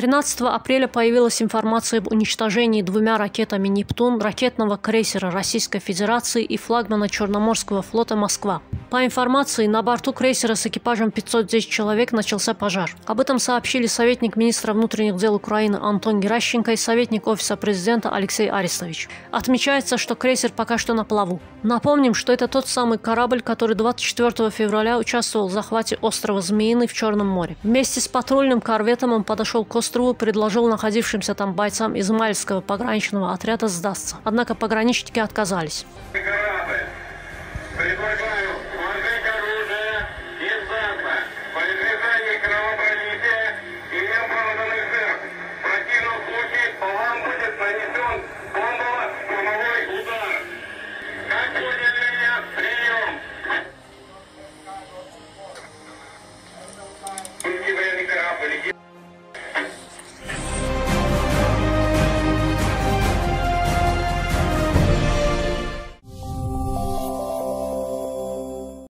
13 апреля появилась информация об уничтожении 2 ракетами «Нептун» ракетного крейсера Российской Федерации и флагмана Черноморского флота «Москва». По информации, на борту крейсера с экипажем 510 человек начался пожар. Об этом сообщили советник министра внутренних дел Украины Антон Геращенко и советник Офиса президента Алексей Арестович. Отмечается, что крейсер пока что на плаву. Напомним, что это тот самый корабль, который 24 февраля участвовал в захвате острова Змеиный в Черном море. Вместе с патрульным корветом он подошел к острову и предложил находившимся там бойцам измаильского пограничного отряда сдаться. Однако пограничники отказались.